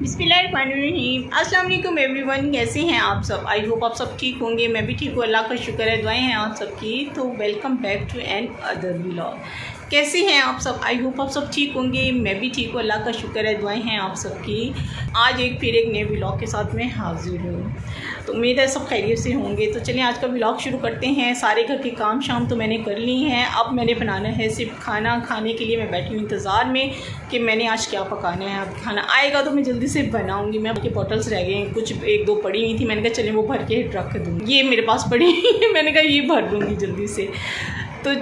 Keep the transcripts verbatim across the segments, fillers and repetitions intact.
बिस्मिल्लाहिर्रहमानिर्रहीम। अस्सलाम वालेकुम एवरीवन, कैसे हैं आप सब? आई होप आप सब ठीक होंगे, मैं भी ठीक हूँ, अल्लाह का शुक्र है, दुआएं हैं आप सबकी। तो welcome back to another vlog. कैसे हैं आप सब? आई होप आप सब ठीक होंगे, मैं भी ठीक हूँ, अल्लाह का शुक्र है, दुआएं हैं आप सबकी। आज एक फिर एक नए व्लॉग के साथ मैं हाजिर हूँ, तो उम्मीद है सब खैरियत से होंगे। तो चलिए आज का व्लॉग शुरू करते हैं। सारे घर के काम शाम तो मैंने कर ली हैं, अब मैंने बनाना है सिर्फ खाना। खाने के लिए मैं बैठी हूँ इंतज़ार में कि मैंने आज क्या पकाना है। अब खाना आएगा तो मैं जल्दी से बनाऊँगी। मैं के बॉटल्स रह गए हैं, कुछ एक दो पड़ी हुई थी, मैंने कहा चलिए वो भर के रख दूँगी। ये मेरे पास पड़ी मैंने कहा ये भर दूँगी जल्दी से। तो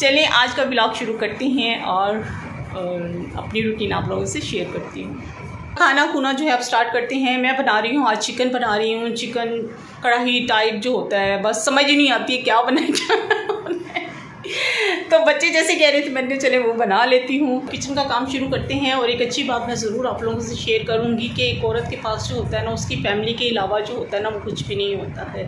चलिए आज का व्लॉग शुरू करते हैं और, और अपनी रूटीन आप लोगों से शेयर करती हूँ। खाना खुना जो है आप स्टार्ट करते हैं। मैं बना रही हूँ आज चिकन बना रही हूँ, चिकन कढ़ाई टाइप जो होता है, बस समझ ही नहीं आती है क्या बनाया तो बच्चे जैसे कह रहे थे, मैंने चले वो बना लेती हूँ। किचन का काम शुरू करते हैं। और एक अच्छी बात मैं ज़रूर आप लोगों से शेयर करूँगी कि एक औरत के पास जो होता है ना, उसकी फैमिली के अलावा जो होता है ना, वो कुछ भी नहीं होता है।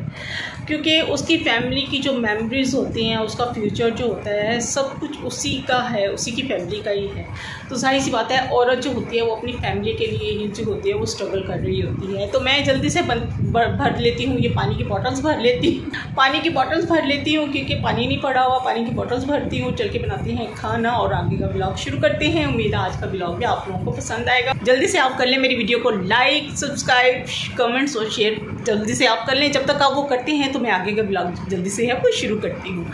क्योंकि उसकी फैमिली की जो मेमोरीज़ होती हैं, उसका फ्यूचर जो होता है, सब कुछ उसी का है, उसी की फैमिली का ही है। तो जाहिर सी बात है, औरत जो होती है वो अपनी फैमिली के लिए ही जो होती है वो स्ट्रगल कर रही होती है। तो मैं जल्दी से भर लेती हूँ, ये पानी की बॉटल्स भर लेती हूँ पानी की बॉटल्स भर लेती हूँ क्योंकि पानी नहीं पड़ा हुआ, पानी की बॉटल्स भरती हूँ। चल के बनाते हैं खाना और आगे का ब्लॉग शुरू करते हैं। उम्मीद है आज का ब्लॉग भी आप लोगों को पसंद आएगा। जल्दी से आप कर लें मेरी वीडियो को लाइक, सब्सक्राइब, कमेंट्स और शेयर जल्दी से आप कर लें। जब तक आप वो करते हैं तो मैं आगे का ब्लॉग जल्दी से आपको शुरू करती हूँ।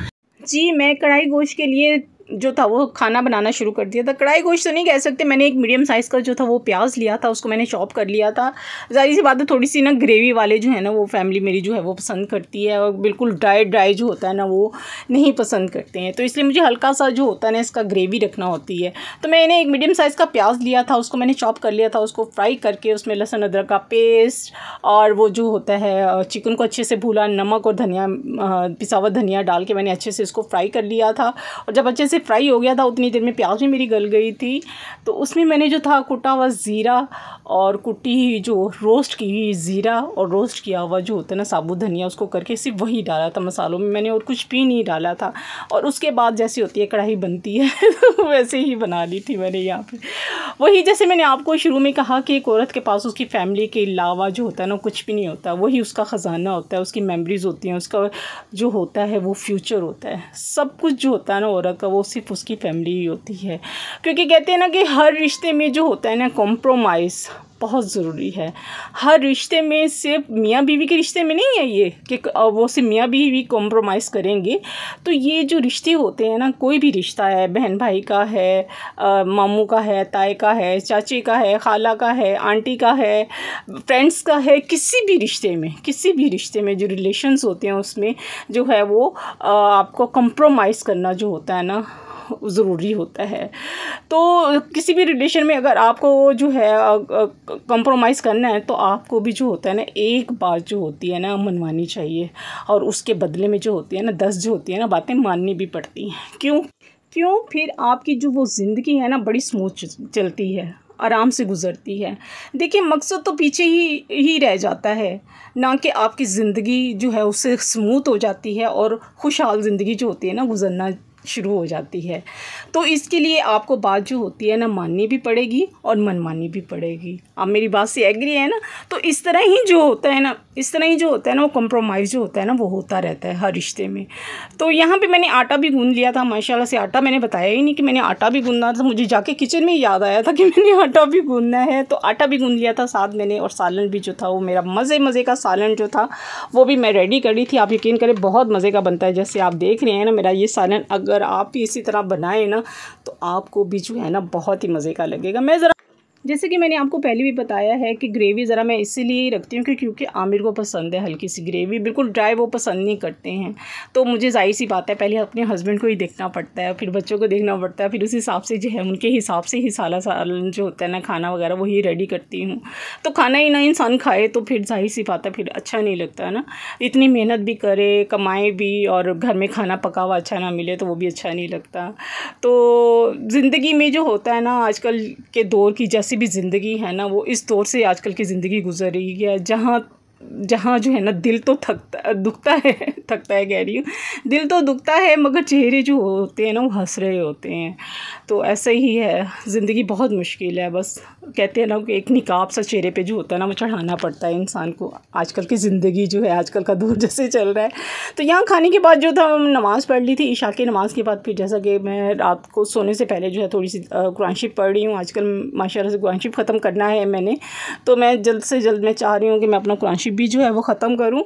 जी, मैं कढ़ाई गोश्त के लिए जो था वो खाना बनाना शुरू कर दिया था। कढ़ाई गोश्त तो नहीं कह सकते, मैंने एक मीडियम साइज़ का जो था वो प्याज लिया था, उसको मैंने चॉप कर लिया था। जाहिर सी बात है, थोड़ी सी ना ग्रेवी वाले जो है ना, वो फैमिली मेरी जो है वो पसंद करती है, और बिल्कुल ड्राई ड्राई जो होता है ना वो नहीं पसंद करते हैं। तो इसलिए मुझे हल्का सा जो होता है ना, इसका ग्रेवी रखना होती है। तो मैंने एक मीडियम साइज़ का प्याज लिया था, उसको मैंने चॉप कर लिया था। उसको फ्राई करके उसमें लहसुन अदरक का पेस्ट और वो जो होता है चिकन को अच्छे से भूला, नमक और धनिया, पिसा हुआ धनिया डाल के मैंने अच्छे से इसको फ्राई कर लिया था। और जब अच्छे से फ्राई हो गया था, उतनी देर में प्याज भी मेरी गल गई थी। तो उसमें मैंने जो था कुटा हुआ ज़ीरा और कुटी जो रोस्ट की हुई ज़ीरा और रोस्ट किया हुआ जो होता है ना साबुत धनिया, उसको करके सिर्फ वही डाला था मसालों में, मैंने और कुछ भी नहीं डाला था। और उसके बाद जैसी होती है कढ़ाई बनती है तो वैसे ही बना ली थी मैंने। यहाँ पर वही जैसे मैंने आपको शुरू में कहा कि एक औरत के पास उसकी फैमिली के अलावा जो होता है ना कुछ भी नहीं होता, वही उसका ख़जाना होता है, उसकी मेमरीज़ होती हैं, उसका जो होता है वो फ्यूचर होता है। सब कुछ जो होता है ना औरत का, वो सिर्फ उसकी फैमिली ही होती है। क्योंकि कहते हैं ना कि हर रिश्ते में जो होता है ना कॉम्प्रोमाइज़ बहुत ज़रूरी है। हर रिश्ते में, सिर्फ मियाँ बीवी के रिश्ते में नहीं है ये कि वो सिर्फ मियाँ बीवी कॉम्प्रोमाइज़ करेंगे। तो ये जो रिश्ते होते हैं ना, कोई भी रिश्ता है, बहन भाई का है, आ, मामू का है, ताए का है, चाचे का है, खाला का है, आंटी का है, फ्रेंड्स का है, किसी भी रिश्ते में, किसी भी रिश्ते में जो रिलेशंस होते हैं उसमें जो है वो आ, आपको कॉम्प्रोमाइज़ करना जो होता है ना ज़रूरी होता है। तो किसी भी रिलेशन में अगर आपको जो है कंप्रोमाइज़ करना है, तो आपको भी जो होता है ना एक बात जो होती है ना मनवानी चाहिए, और उसके बदले में जो होती है ना दस जो होती है ना बातें माननी भी पड़ती हैं। क्यों क्यों फिर आपकी जो वो ज़िंदगी है ना बड़ी स्मूथ चलती है, आराम से गुजरती है। देखिए मकसद तो पीछे ही ही रह जाता है ना, कि आपकी ज़िंदगी जो है उससे स्मूथ हो जाती है और खुशहाल ज़िंदगी जो होती है ना गुजरना शुरू हो जाती है। तो इसके लिए आपको बात जो होती है ना माननी भी पड़ेगी और मनमानी भी पड़ेगी। आप मेरी बात से एग्री है ना? तो इस तरह ही जो होता है ना, इस तरह ही जो होता है ना वो कॉम्प्रोमाइज़ जो होता है ना वो होता रहता है हर रिश्ते में। तो यहाँ पे मैंने आटा भी गूँध लिया था माशाल्लाह से। आटा मैंने बताया ही नहीं कि मैंने आटा भी गूँधना था, मुझे जाके किचन में याद आया था कि मैंने आटा भी गूँधना है। तो आटा भी गूँध लिया था साथ मैंने, और सालन भी जो था वो मेरा मज़े मज़े का सालन जो था वो भी मैं रेडी कर रही थी। आप यकीन करें बहुत मज़े का बनता है, जैसे आप देख रहे हैं ना मेरा ये सालन। अगर अगर आप भी इसी तरह बनाएं ना तो आपको भी जो है ना बहुत ही मज़े का लगेगा। मैं ज़रा जैसे कि मैंने आपको पहले भी बताया है कि ग्रेवी ज़रा मैं इसीलिए ही रखती हूँ कि क्योंकि आमिर को पसंद है हल्की सी ग्रेवी, बिल्कुल ड्राई वो पसंद नहीं करते हैं। तो मुझे जाहिर सी बात है पहले अपने हस्बैंड को ही देखना पड़ता है, फिर बच्चों को देखना पड़ता है, फिर उस हिसाब से जो है उनके हिसाब से ही साला सालन जो होता है ना खाना वगैरह वही रेडी करती हूँ। तो खाना ही ना इंसान खाए तो फिर जाहिर सी बात है फिर अच्छा नहीं लगता है ना, इतनी मेहनत भी करे, कमाए भी, और घर में खाना पका हुआ अच्छा ना मिले तो वो भी अच्छा नहीं लगता। तो ज़िंदगी में जो होता है ना आजकल के दौर की जैसी भी ज़िंदगी है ना, वो इस दौर से आजकल की ज़िंदगी गुजर रही है, जहाँ जहाँ जो है ना दिल तो थकता दुखता है थकता है कह रही हूँ दिल तो दुखता है मगर चेहरे जो होते हैं ना वो हंस रहे होते हैं। तो ऐसे ही है, ज़िंदगी बहुत मुश्किल है। बस कहते हैं ना कि एक निकाब सा चेहरे पे जो होता है ना वो चढ़ाना पड़ता है इंसान को। आजकल की ज़िंदगी जो है, आजकल का दौर जैसे चल रहा है। तो यहाँ खाने के बाद जो था नमाज़ पढ़ ली थी, ईशा की नमाज़ के बाद फिर जैसा कि मैं रात को सोने से पहले जो है थोड़ी सी कुरान शरीफ पढ़ रही हूँ। आजकल माशाल्लाह से कुरान शरीफ ख़त्म करना है मैंने, तो मैं जल्द से जल्द मैं चाह रही हूँ कि मैं अपना कुरान शरीफ भी जो है वो ख़त्म करूं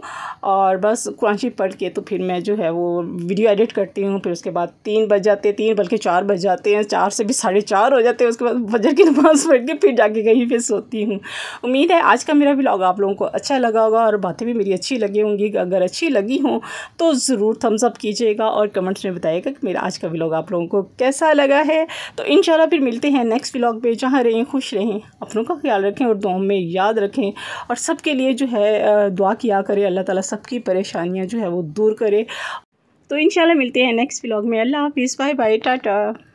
और बस कुरान शरीफ पढ़ के तो फिर मैं जो है वो वीडियो एडिट करती हूं। फिर उसके बाद तीन बज जाते तीन बल्कि चार बज जाते हैं, चार से भी साढ़े चार हो जाते हैं। उसके बाद फजर की नमाज़ पढ़ के फिर जाके कहीं फिर सोती हूं। उम्मीद है आज का मेरा व्लॉग आप लोगों को अच्छा लगा होगा और बातें भी मेरी अच्छी लगी होंगी। अगर अच्छी लगी हों तो ज़रूर थम्स अप कीजिएगा और कमेंट्स में बताइएगा कि मेरा आज का व्लॉग आप लोगों को कैसा लगा है। तो इंशाल्लाह फिर मिलते हैं नेक्स्ट व्लॉग में। जहाँ रहें खुश रहें, अपनों का ख्याल रखें और दुआओं में याद रखें और सबके लिए जो है दुआ किया करे। अल्लाह ताला सबकी परेशानियां जो है वो दूर करे। तो इंशाल्लाह मिलते हैं नेक्स्ट व्लॉग में। अल्लाह हाफिज़, बाय बाय, टाटा।